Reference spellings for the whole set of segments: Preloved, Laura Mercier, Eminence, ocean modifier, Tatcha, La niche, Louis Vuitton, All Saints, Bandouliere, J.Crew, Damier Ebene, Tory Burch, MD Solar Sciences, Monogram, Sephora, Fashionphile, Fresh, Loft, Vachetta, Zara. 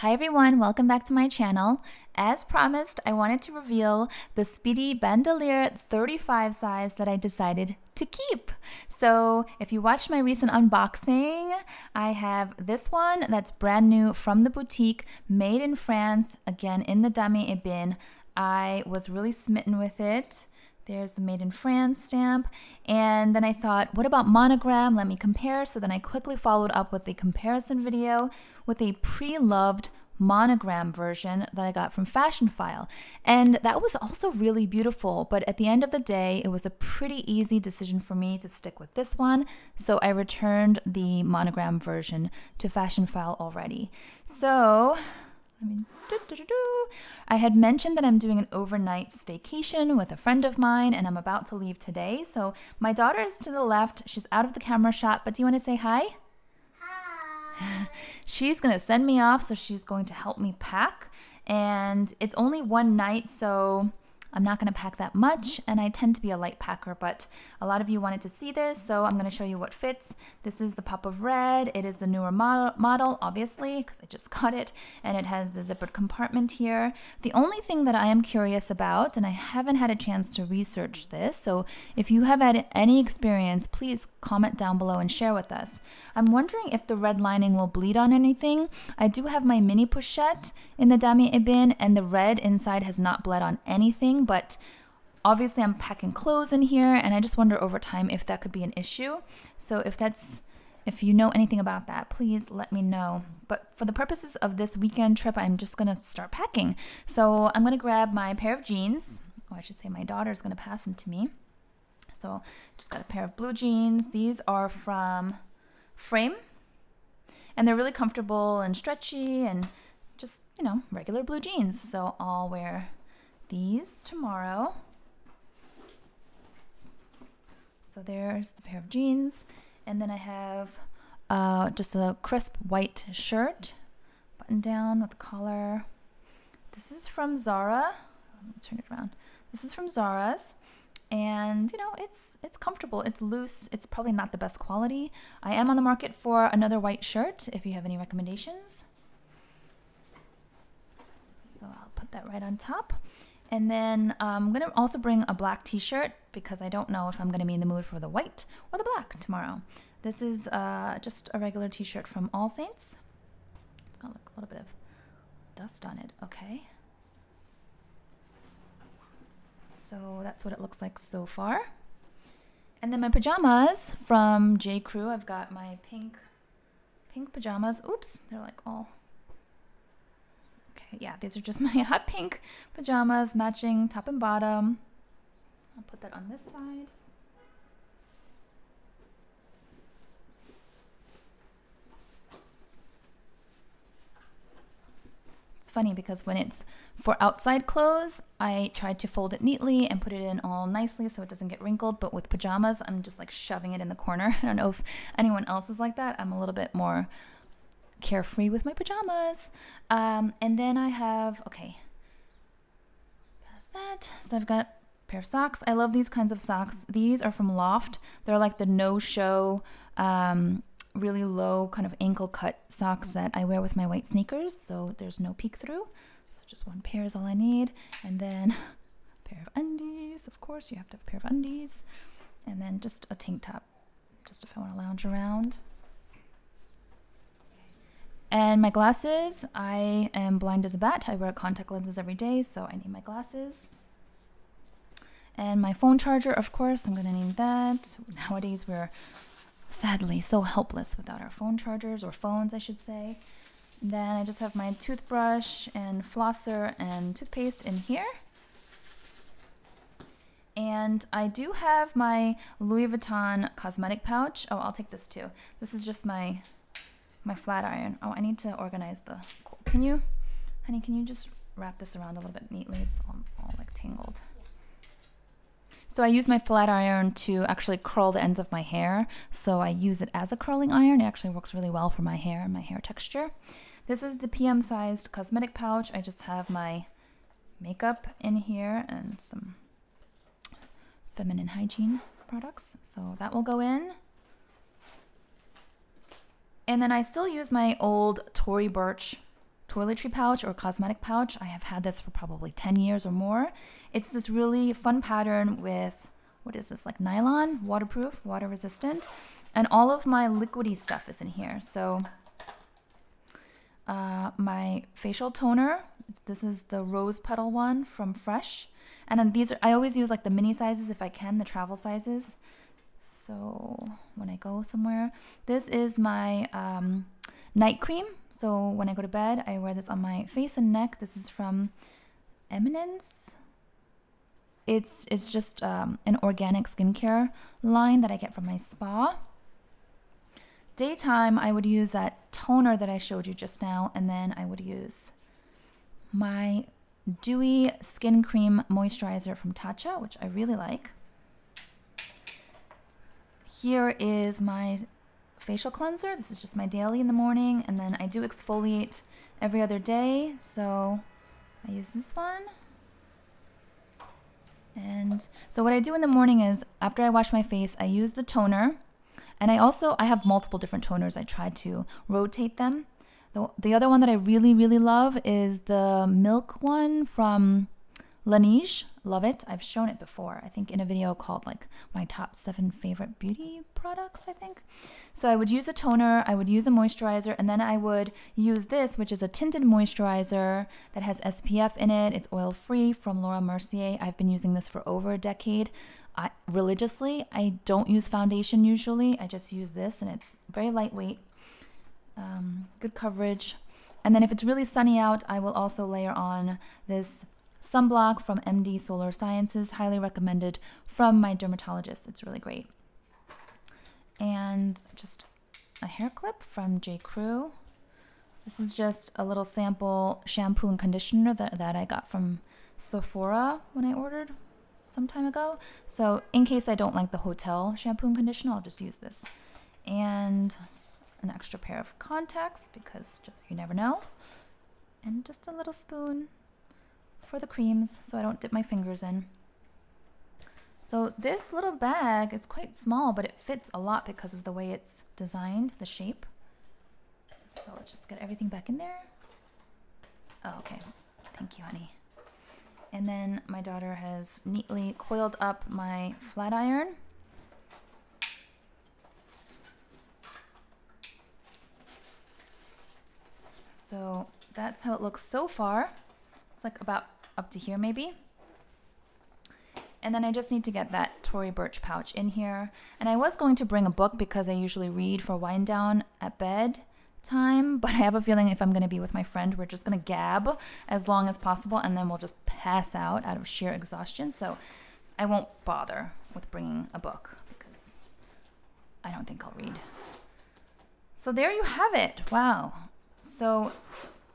Hi everyone, welcome back to my channel. As promised, I wanted to reveal the Speedy Bandouliere 35 size that I decided to keep. So if you watched my recent unboxing, I have this one that's brand new from the boutique, made in France, again in the Damier Ebene. I was really smitten with it. There's the Made in France stamp. And then I thought, what about monogram? Let me compare. So then I quickly followed up with a comparison video with a pre-loved monogram version that I got from Fashionphile. And that was also really beautiful. But at the end of the day, it was a pretty easy decision for me to stick with this one. So I returned the monogram version to Fashionphile already. So I had mentioned that I'm doing an overnight staycation with a friend of mine, and I'm about to leave today. So my daughter is to the left. She's out of the camera shot, but do you want to say hi? Hi. She's going to send me off, so she's going to help me pack. And it's only one night, so I'm not going to pack that much, and I tend to be a light packer, but a lot of you wanted to see this, so I'm going to show you what fits. This is the Pop of Red. It is the newer model, obviously, because I just got it, and it has the zippered compartment here. The only thing that I am curious about, and I haven't had a chance to research this, so if you have had any experience, please comment down below and share with us. I'm wondering if the red lining will bleed on anything. I do have my mini pochette in the Damier Ebene, and the red inside has not bled on anything, but obviously I'm packing clothes in here, and I just wonder over time if that could be an issue. So if you know anything about that, please let me know. But for the purposes of this weekend trip, I'm just gonna start packing. So I'm gonna grab my pair of jeans. Oh, I should say my daughter's gonna pass them to me. So just got a pair of blue jeans. These are from Frame, and they're really comfortable and stretchy and just, you know, regular blue jeans. So I'll wear these tomorrow. So there's the pair of jeans, and then I have just a crisp white shirt, button down with a collar. This is from Zara. Let me turn it around. This is from Zara's, and you know, it's comfortable, it's loose, it's probably not the best quality. I am on the market for another white shirt if you have any recommendations. So I'll put that right on top. And then I'm gonna also bring a black t-shirt because I don't know if I'm gonna be in the mood for the white or the black tomorrow. This is just a regular t-shirt from All Saints. It's got like a little bit of dust on it, okay. So that's what it looks like so far. And then my pajamas from J.Crew. I've got my pink pajamas. Oops, they're like all... Okay, yeah, these are just my hot pink pajamas, matching top and bottom. I'll put that on this side. It's funny because when it's for outside clothes, I try to fold it neatly and put it in all nicely so it doesn't get wrinkled, but with pajamas, I'm just like shoving it in the corner. I don't know if anyone else is like that. I'm a little bit more carefree with my pajamas. And then I have, okay, just past that. So I've got a pair of socks. I love these kinds of socks. These are from Loft. They're like the no-show, really low kind of ankle cut socks that I wear with my white sneakers, so there's no peek through. So just one pair is all I need. And then a pair of undies. Of course, you have to have a pair of undies. And then just a tank top, just if I want to lounge around. And my glasses, I am blind as a bat. I wear contact lenses every day, so I need my glasses. And my phone charger, of course, I'm gonna need that. Nowadays, we're sadly so helpless without our phone chargers, or phones, I should say. Then I just have my toothbrush and flosser and toothpaste in here. And I do have my Louis Vuitton cosmetic pouch. Oh, I'll take this too. This is just my flat iron. Oh, I need to organize the, can you, honey, can you just wrap this around a little bit neatly? It's all like tangled. So I use my flat iron to actually curl the ends of my hair. So I use it as a curling iron. It actually works really well for my hair and my hair texture. This is the PM sized cosmetic pouch. I just have my makeup in here and some feminine hygiene products. So that will go in. And then I still use my old Tory Burch toiletry pouch or cosmetic pouch. I have had this for probably 10 years or more. It's this really fun pattern with, what is this, like nylon, waterproof, water resistant, and all of my liquidy stuff is in here. So my facial toner, this is the rose petal one from Fresh, and then these are, I always use like the mini sizes if I can, the travel sizes, so when I go somewhere. This is my night cream, so when I go to bed I wear this on my face and neck. This is from Eminence. It's just an organic skincare line that I get from my spa. Daytime I would use that toner that I showed you just now, and then I would use my dewy skin cream moisturizer from Tatcha, which I really like. Here is my facial cleanser. This is just my daily in the morning, and then I do exfoliate every other day, so I use this one. And so what I do in the morning is, after I wash my face, I use the toner, and I have multiple different toners. I try to rotate them. The other one that I really, really love is the milk one from La Niche. Love it. I've shown it before, I think, in a video called like my top 7 favorite beauty products, I think. So I would use a toner, I would use a moisturizer, and then I would use this, which is a tinted moisturizer that has SPF in it. It's oil-free from Laura Mercier. I've been using this for over a decade. Religiously, I don't use foundation usually. I just use this, and it's very lightweight. Good coverage. And then if it's really sunny out, I will also layer on this sunblock from MD Solar Sciences, highly recommended from my dermatologist. It's really great. And just a hair clip from J.Crew. This is just a little sample shampoo and conditioner that I got from Sephora when I ordered some time ago. So in case I don't like the hotel shampoo and conditioner, I'll just use this. And an extra pair of contacts, because you never know, and just a little spoon for the creams so I don't dip my fingers in. So this little bag is quite small, but it fits a lot because of the way it's designed, the shape. So let's just get everything back in there. Oh, okay, thank you, honey. And then my daughter has neatly coiled up my flat iron. So that's how it looks so far. It's like about up to here maybe. And then I just need to get that Tory Burch pouch in here. And I was going to bring a book because I usually read for wind down at bed time, but I have a feeling if I'm gonna be with my friend, we're just gonna gab as long as possible and then we'll just pass out of sheer exhaustion. So I won't bother with bringing a book because I don't think I'll read. So there you have it, wow. So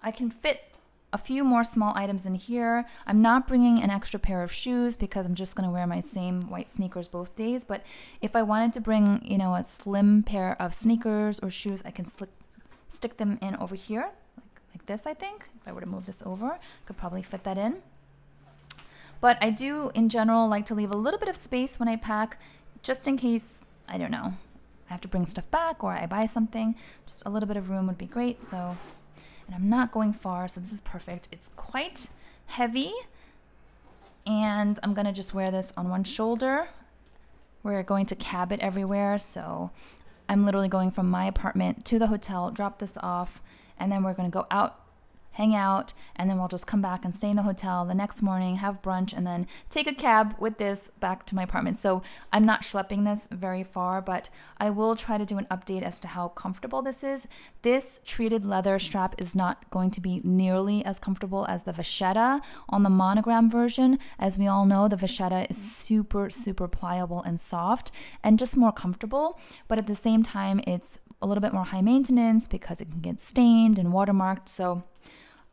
I can fit a few more small items in here. I'm not bringing an extra pair of shoes because I'm just gonna wear my same white sneakers both days, but if I wanted to bring, you know, a slim pair of sneakers or shoes, I can stick them in over here, like this, I think. If I were to move this over, could probably fit that in. But I do, in general, like to leave a little bit of space when I pack, just in case, I don't know, I have to bring stuff back or I buy something. Just a little bit of room would be great. So, and I'm not going far, so this is perfect. It's quite heavy, and I'm gonna just wear this on one shoulder. We're going to cab it everywhere, so I'm literally going from my apartment to the hotel, drop this off, and then we're gonna go out, hang out, and then we'll just come back and stay in the hotel the next morning, have brunch, and then take a cab with this back to my apartment. So I'm not schlepping this very far, but I will try to do an update as to how comfortable this is. This treated leather strap is not going to be nearly as comfortable as the Vachetta on the monogram version. As we all know, the Vachetta is super, super pliable and soft and just more comfortable, but at the same time, it's a little bit more high maintenance because it can get stained and watermarked. So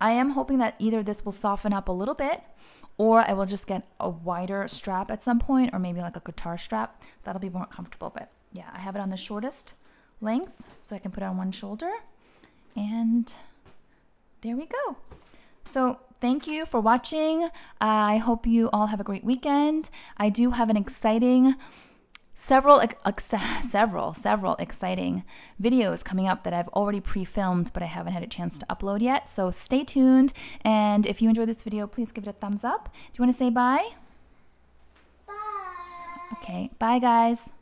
I am hoping that either this will soften up a little bit, or I will just get a wider strap at some point, or maybe like a guitar strap. That'll be more comfortable, but yeah, I have it on the shortest length, so I can put it on one shoulder, and there we go. So thank you for watching. I hope you all have a great weekend. I do have an exciting Several exciting videos coming up that I've already pre-filmed, but I haven't had a chance to upload yet. So stay tuned. And if you enjoyed this video, please give it a thumbs up. Do you want to say bye? Bye. Okay. Bye, guys.